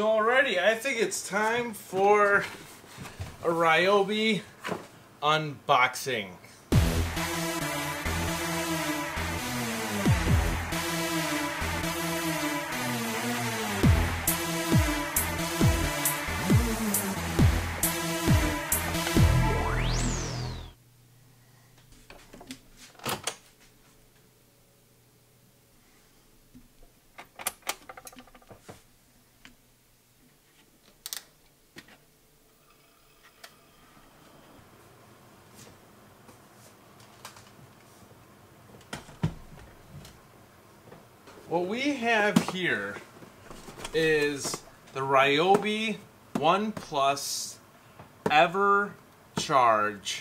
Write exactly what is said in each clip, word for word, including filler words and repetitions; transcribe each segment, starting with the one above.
So already, I think it's time for a Ryobi unboxing. What we have here is the Ryobi One Plus EverCharge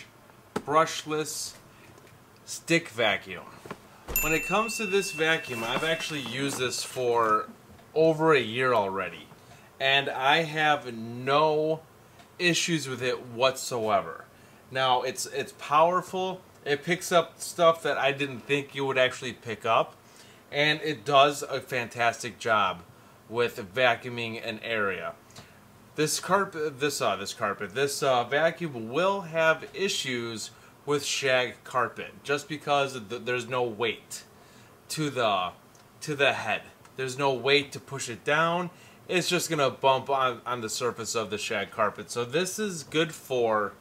brushless stick vacuum. When it comes to this vacuum, I've actually used this for over a year already, and I have no issues with it whatsoever. Now, it's it's powerful. It picks up stuff that I didn't think it would actually pick up. And it does a fantastic job with vacuuming an area. This carpet, this uh, this carpet, this uh, vacuum will have issues with shag carpet just because th there's no weight to the to the head. There's no weight to push it down. It's just gonna bump on on the surface of the shag carpet. So this is good for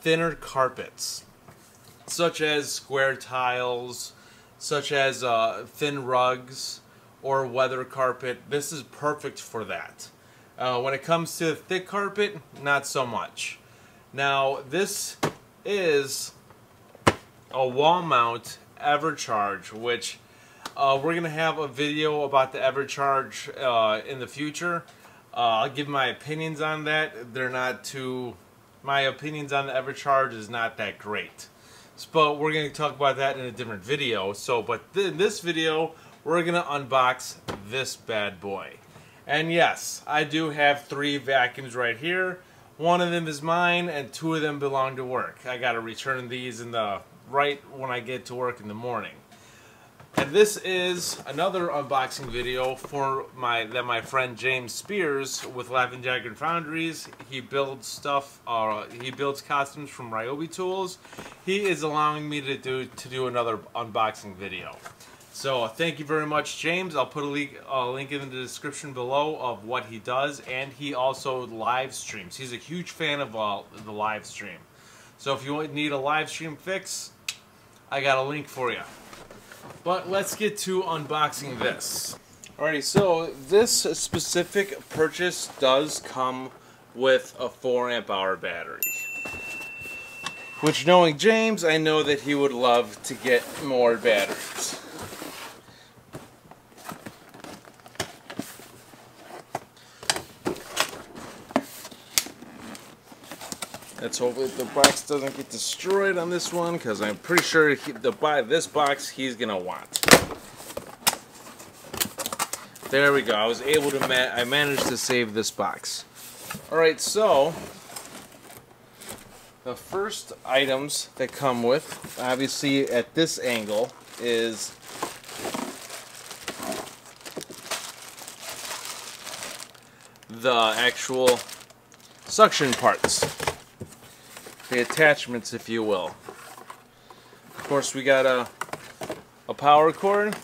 thinner carpets, such as square tiles, such as uh, thin rugs or weather carpet. This is perfect for that. Uh, when it comes to thick carpet, not so much. Now, this is a wall mount EverCharge, which uh, we're gonna have a video about the EverCharge uh, in the future. Uh, I'll give my opinions on that. They're not too, my opinions on the EverCharge is not that great. But we're going to talk about that in a different video. So, but in this video, we're going to unbox this bad boy. And yes, I do have three vacuums right here. One of them is mine, and two of them belong to work. I got to return these in the right when I get to work in the morning. And this is another unboxing video for my that my friend James Spears with Laven Jagger Foundries. He builds stuff. Uh, he builds costumes from Ryobi tools. He is allowing me to do to do another unboxing video. So thank you very much, James. I'll put a link, a link in the description below of what he does, and he also live streams. He's a huge fan of uh, the live stream. So if you need a live stream fix, I got a link for you. But let's get to unboxing this. Alrighty, so this specific purchase does come with a four amp hour battery. Which, knowing James, I know that he would love to get more batteries. Let's hope the box doesn't get destroyed on this one, because I'm pretty sure he, to buy this box he's gonna want. There we go. I was able to. Ma I managed to save this box. All right. So the first items that come with, obviously at this angle, is the actual suction parts. The attachments, if you will. Of course, we got a, a power cord.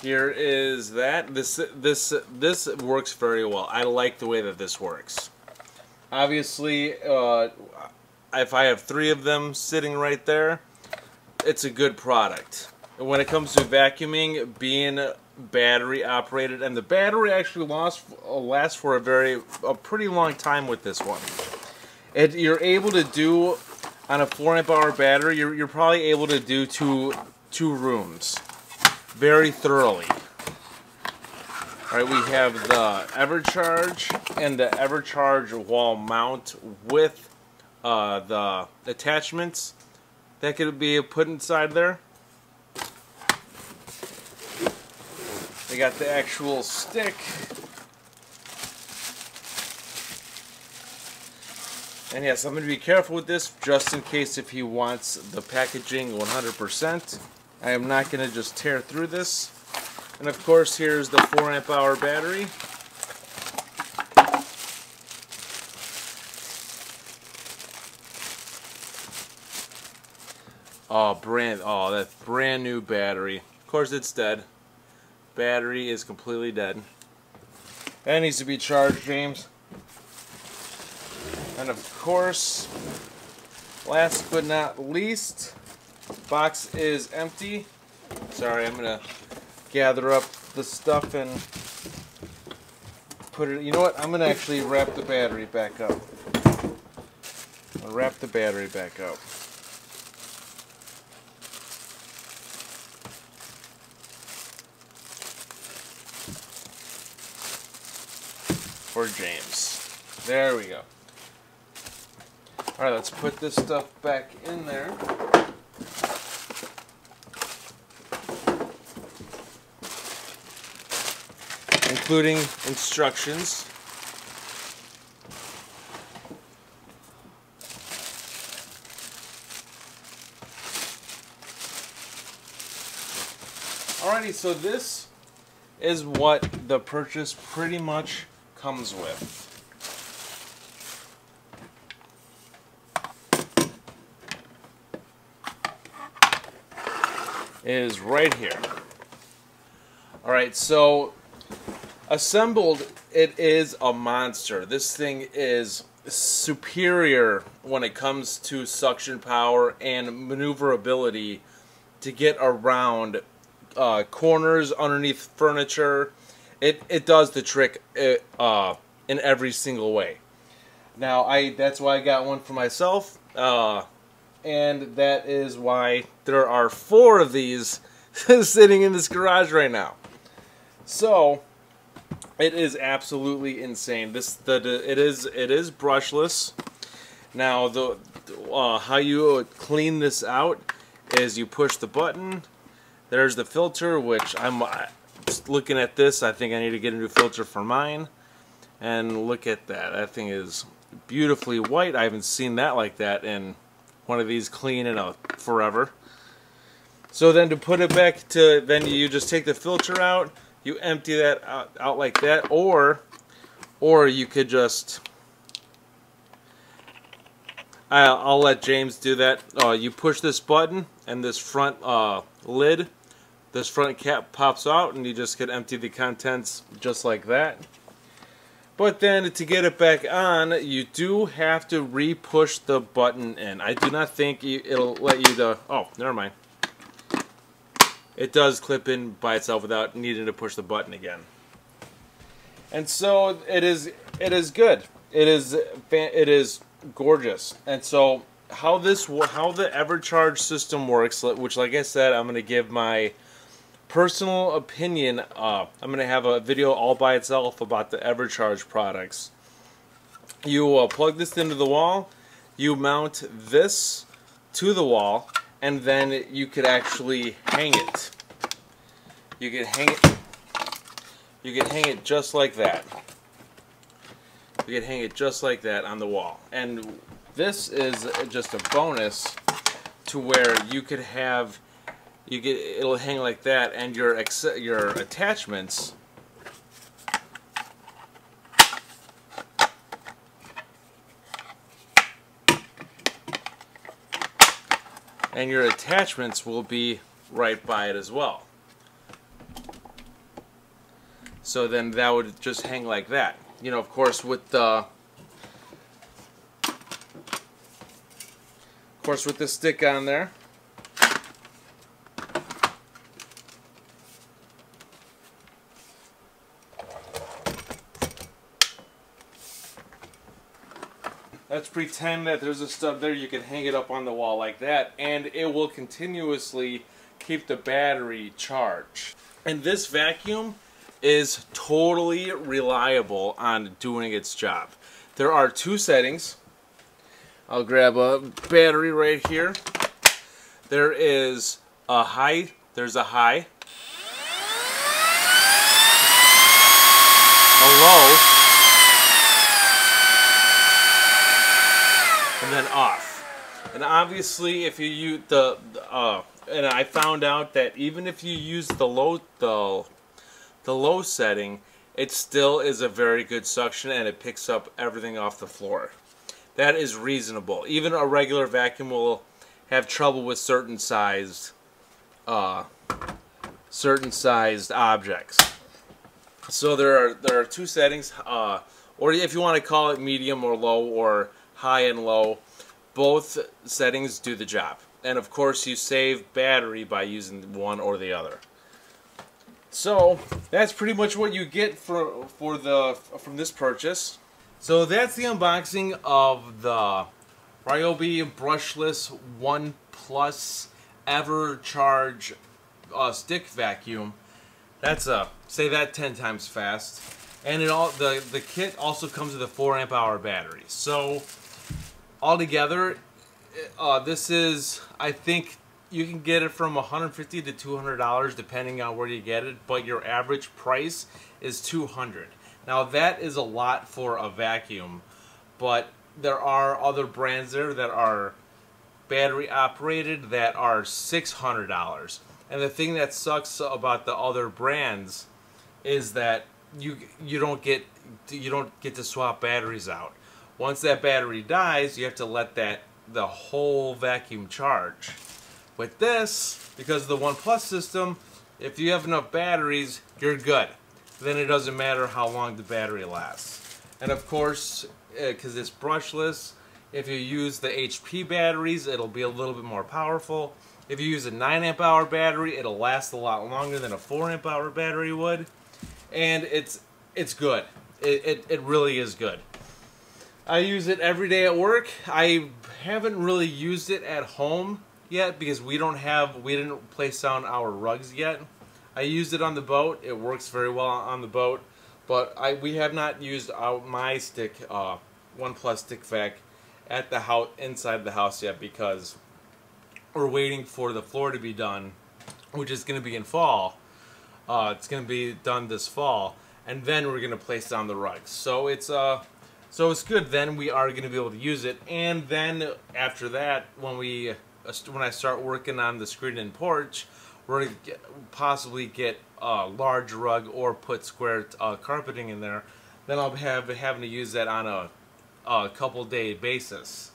Here is that. This, this, this works very well. I like the way that this works. Obviously, uh, if I have three of them sitting right there, it's a good product. And when it comes to vacuuming, being battery operated, and the battery actually lasts lasts for a very a pretty long time with this one. It you're able to do on a four amp hour battery. You're you're probably able to do two two rooms very thoroughly. All right, we have the EverCharge and the EverCharge wall mount with uh, the attachments that could be put inside there. We got the actual stick, and yes, I'm going to be careful with this just in case if he wants the packaging one hundred percent. I am not going to just tear through this. And of course, here's the four amp hour battery. Oh, brand, oh, that's brand new battery. Of course, it's dead. Battery is completely dead. That needs to be charged, James. And of course, last but not least, box is empty. Sorry, I'm gonna gather up the stuff and put it, you know what, I'm gonna actually wrap the battery back up. I'm gonna wrap the battery back up. For James. There we go. Alright, let's put this stuff back in there. Including instructions. Alrighty, so this is what the purchase pretty much comes with. Is right here. Alright, so assembled, it is a monster. This thing is superior when it comes to suction power and maneuverability to get around uh, corners, underneath furniture. It, it does the trick uh, in every single way. Now, I that's why I got one for myself, uh, and that is why there are four of these sitting in this garage right now. So, it is absolutely insane. This the, the it is it is brushless. Now, the uh, how you clean this out is you push the button. There's the filter, which I'm. I, Just looking at this, I think I need to get a new filter for mine. And look at that. That thing is beautifully white. I haven't seen that like that in one of these clean and out forever. So then to put it back to, then you just take the filter out, you empty that out, out like that, or or you could just, I'll, I'll let James do that. Uh, you push this button and this front uh, lid. This front cap pops out and you just could empty the contents just like that. But then to get it back on, you do have to re-push the button in. I do not think it'll let you the... Oh, never mind. It does clip in by itself without needing to push the button again. And so it is it is good. It is it is gorgeous. And so how this how the EverCharge system works, which like I said, I'm going to give my personal opinion. uh, I'm going to have a video all by itself about the EverCharge products. You uh, plug this into the wall, you mount this to the wall, and then you could actually hang it. You could hang it. You could hang it just like that. You could hang it just like that on the wall. And this is just a bonus to where you could have. You get it'll hang like that, and your ex your attachments and your attachments will be right by it as well. So then that would just hang like that. You know, of course, with the of course with the stick on there. Let's pretend that there's a stub there. You can hang it up on the wall like that, and it will continuously keep the battery charged. And this vacuum is totally reliable on doing its job. There are two settings. I'll grab a battery right here. There is a high, there's a high, a low, and then off. And obviously, if you use the uh, and I found out that even if you use the low the the low setting, it still is a very good suction and it picks up everything off the floor. That is reasonable. Even a regular vacuum will have trouble with certain sized uh, certain sized objects. So there are there are two settings, uh, or if you want to call it medium or low or high and low, both settings do the job. And of course you save battery by using one or the other. So that's pretty much what you get for for the from this purchase. So that's the unboxing of the Ryobi brushless One Plus EverCharge uh, stick vacuum. That's a say that ten times fast. And it all the the kit also comes with a four amp hour battery. So altogether, uh, this is I think you can get it from one hundred fifty dollars to two hundred dollars depending on where you get it, but your average price is two hundred dollars. Now that is a lot for a vacuum, but there are other brands there that are battery operated that are six hundred dollars. And the thing that sucks about the other brands is that you you don't get you don't get to swap batteries out. Once that battery dies, you have to let that the whole vacuum charge. With this, because of the One Plus system, if you have enough batteries, you're good. Then it doesn't matter how long the battery lasts. And of course, because it's brushless, if you use the H P batteries, it'll be a little bit more powerful. If you use a nine amp hour battery, it'll last a lot longer than a four amp hour battery would. And it's it's good. It, it, it really is good. I use it every day at work. I haven't really used it at home yet because we don't have we didn't place down our rugs yet. I used it on the boat. It works very well on the boat, but I we have not used out my stick uh, One Plus stick vac at the house inside the house yet because we're waiting for the floor to be done, which is going to be in fall. Uh, it's going to be done this fall, and then we're going to place down the rugs. So it's uh so it's good. Then we are going to be able to use it, and then after that, when we when I start working on the screen and porch, we're going to possibly get a large rug or put square uh, carpeting in there. Then I'll have having to use that on a, a couple day basis.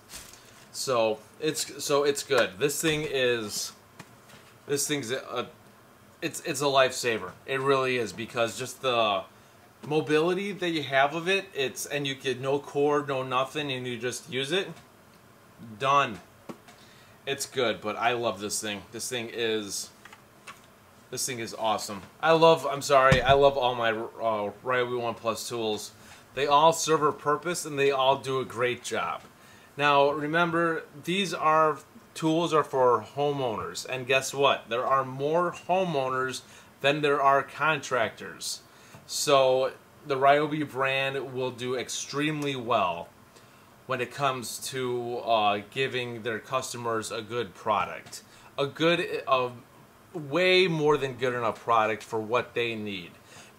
So it's so it's good. This thing is, this thing's a, it's it's a lifesaver. It really is, because just the mobility that you have of it, it's and you get no cord, no nothing, and you just use it. Done. It's good, but I love this thing. This thing is, this thing is awesome. I love, I'm sorry, I love all my uh, Ryobi One Plus tools. They all serve a purpose and they all do a great job. Now, remember, these are, tools are for homeowners. And guess what? There are more homeowners than there are contractors. So the Ryobi brand will do extremely well when it comes to uh, giving their customers a good product, a good, uh, way more than good enough product for what they need.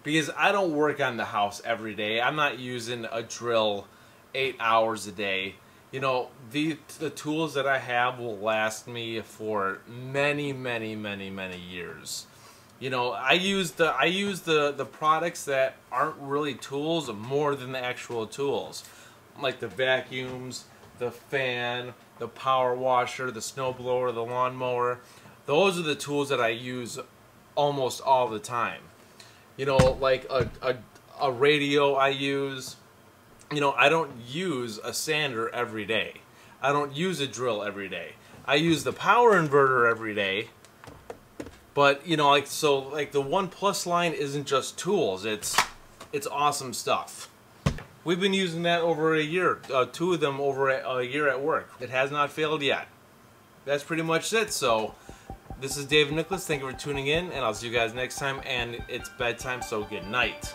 Because I don't work on the house every day. I'm not using a drill eight hours a day. You know, the the tools that I have will last me for many, many, many, many years. You know, I use the I use the the products that aren't really tools more than the actual tools. Like the vacuums, the fan, the power washer, the snowblower, the lawnmower. Those are the tools that I use almost all the time. You know, like a, a, a radio I use. You know, I don't use a sander every day. I don't use a drill every day. I use the power inverter every day. But, you know, like, so, like, the One Plus line isn't just tools. It's, it's awesome stuff. We've been using that over a year, uh, two of them over a, a year at work. It has not failed yet. That's pretty much it. So, this is Dave Nicholas. Thank you for tuning in, and I'll see you guys next time. And it's bedtime, so good night.